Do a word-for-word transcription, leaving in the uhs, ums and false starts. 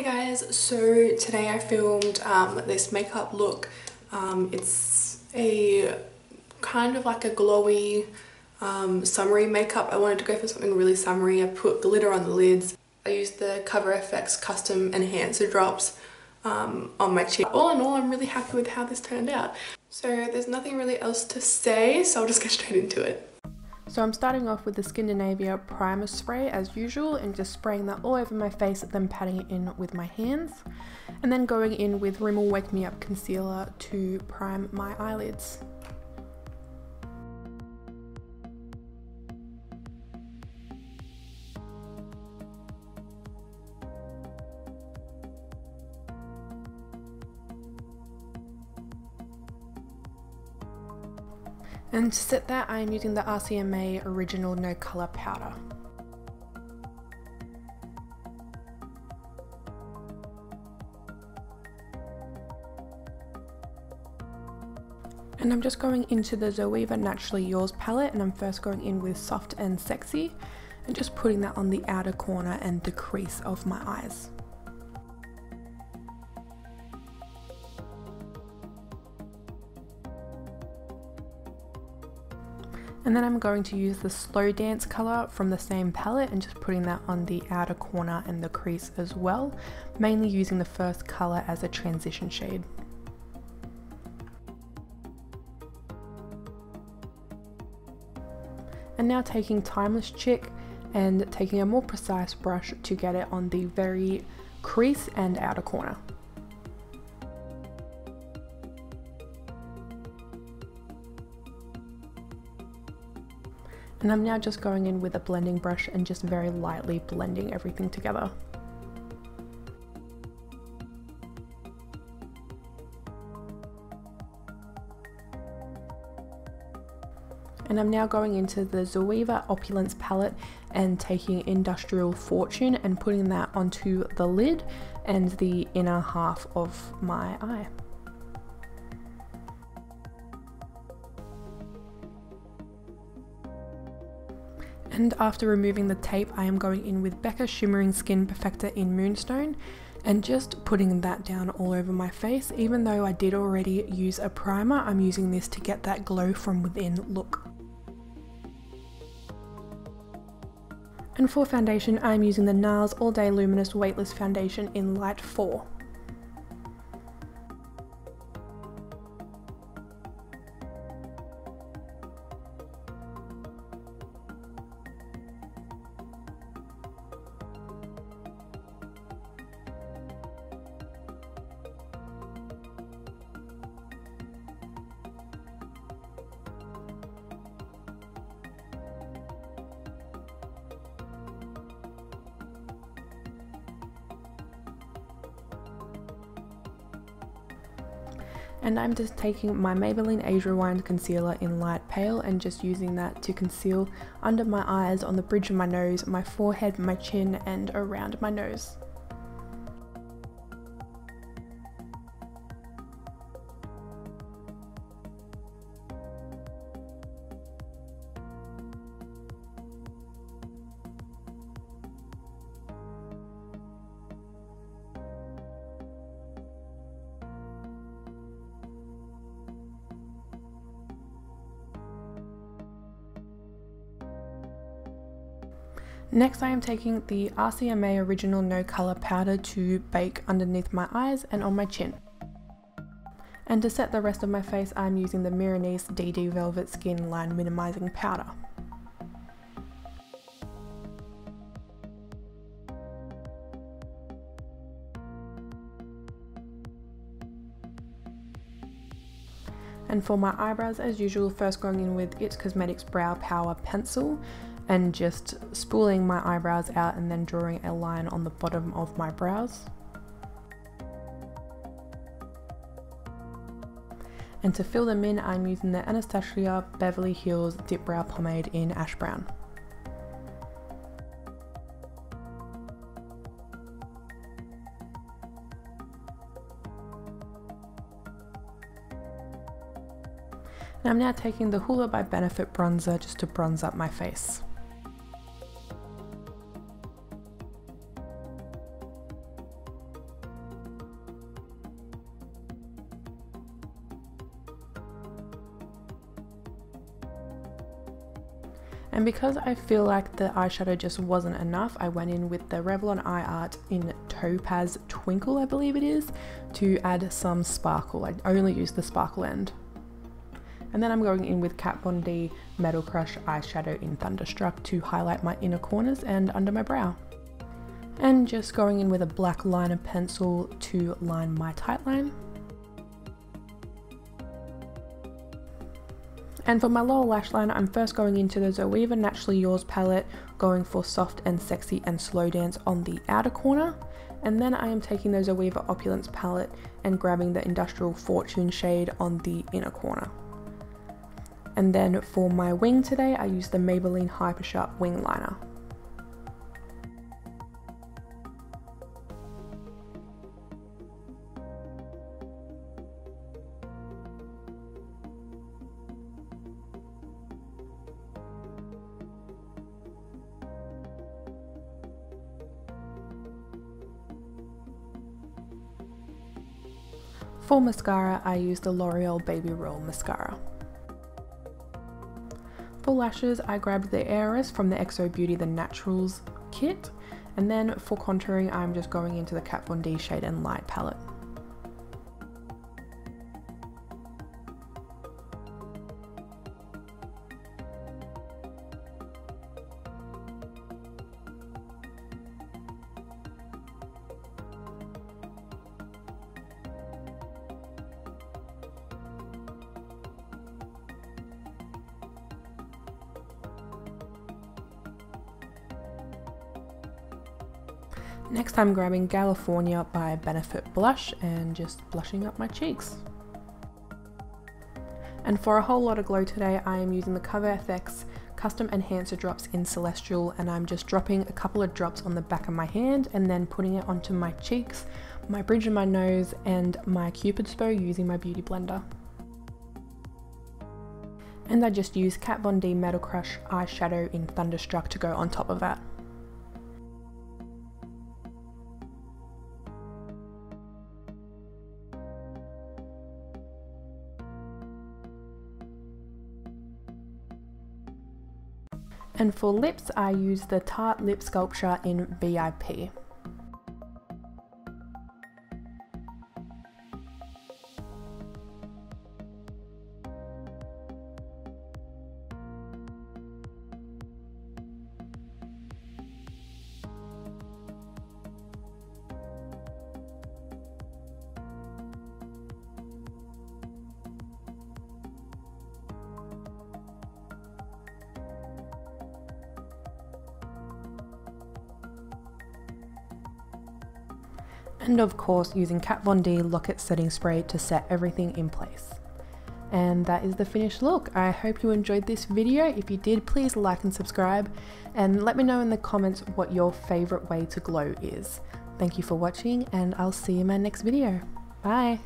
Hey guys, so today I filmed um, this makeup look. Um, it's a kind of like a glowy, um, summery makeup. I wanted to go for something really summery. I put glitter on the lids. I used the Cover F X Custom Enhancer Drops um, on my cheek. All in all, I'm really happy with how this turned out. So there's nothing really else to say, so I'll just get straight into it. So I'm starting off with the Skindinavia primer spray as usual and just spraying that all over my face, then patting it in with my hands, and then going in with Rimmel Wake Me Up Concealer to prime my eyelids. And to set that, I am using the R C M A Original No Colour Powder. And I'm just going into the Zoeva Naturally Yours palette, and I'm first going in with Soft and Sexy, and just putting that on the outer corner and the crease of my eyes. And then I'm going to use the Slow Dance colour from the same palette and just putting that on the outer corner and the crease as well, mainly using the first colour as a transition shade. And now taking Timeless Chick and taking a more precise brush to get it on the very crease and outer corner. And I'm now just going in with a blending brush and just very lightly blending everything together. And I'm now going into the Zoeva Opulence palette and taking Industrial Fortune and putting that onto the lid and the inner half of my eye. And after removing the tape, I am going in with Becca Shimmering Skin Perfector in Moonstone and just putting that down all over my face. Even though I did already use a primer, I'm using this to get that glow from within look. And for foundation, I'm using the NARS All Day Luminous Weightless Foundation in Light four. And I'm just taking my Maybelline Age Rewind Concealer in Light Pale and just using that to conceal under my eyes, on the bridge of my nose, my forehead, my chin, and around my nose. Next, I am taking the R C M A Original No Colour Powder to bake underneath my eyes and on my chin. And to set the rest of my face, I'm using the Mirenesse D D Velvet Skin Line Minimizing Powder. And for my eyebrows, as usual, first going in with I T Cosmetics Brow Power Pencil and just spooling my eyebrows out and then drawing a line on the bottom of my brows. And to fill them in, I'm using the Anastasia Beverly Hills Dip Brow Pomade in Ash Brown. And I'm now taking the Hoola by Benefit bronzer just to bronze up my face. And because I feel like the eyeshadow just wasn't enough, I went in with the Revlon Eye Art in Topaz Twinkle, I believe it is, to add some sparkle. I only used the sparkle end. And then I'm going in with Kat Von D Metal Crush eyeshadow in Thunderstruck to highlight my inner corners and under my brow. And just going in with a black liner pencil to line my tight line. And for my lower lash line, I'm first going into the Zoeva Naturally Yours palette, going for Soft and Sexy and Slow Dance on the outer corner. And then I am taking the Zoeva Opulence palette and grabbing the Industrial Fortune shade on the inner corner. And then for my wing today, I used the Maybelline Hyper Sharp Wing Liner. For mascara, I use the L'Oreal Baby Roll Mascara. For lashes, I grabbed the Heiress from the X O Beauty The Naturals kit. And then for contouring, I'm just going into the Kat Von D Shade and Light palette. Next, I'm grabbing California by Benefit Blush and just blushing up my cheeks. And for a whole lot of glow today, I am using the Cover F X Custom Enhancer Drops in Celestial, and I'm just dropping a couple of drops on the back of my hand and then putting it onto my cheeks, my bridge of my nose, and my Cupid's bow using my Beauty Blender. And I just use Kat Von D Metal Crush eyeshadow in Thunderstruck to go on top of that. And for lips, I use the Tarte Lip Sculpture in V I P. And of course, using Kat Von D Locket Setting Spray to set everything in place. And that is the finished look. I hope you enjoyed this video. If you did, please like and subscribe, and let me know in the comments what your favorite way to glow is. Thank you for watching, and I'll see you in my next video. Bye!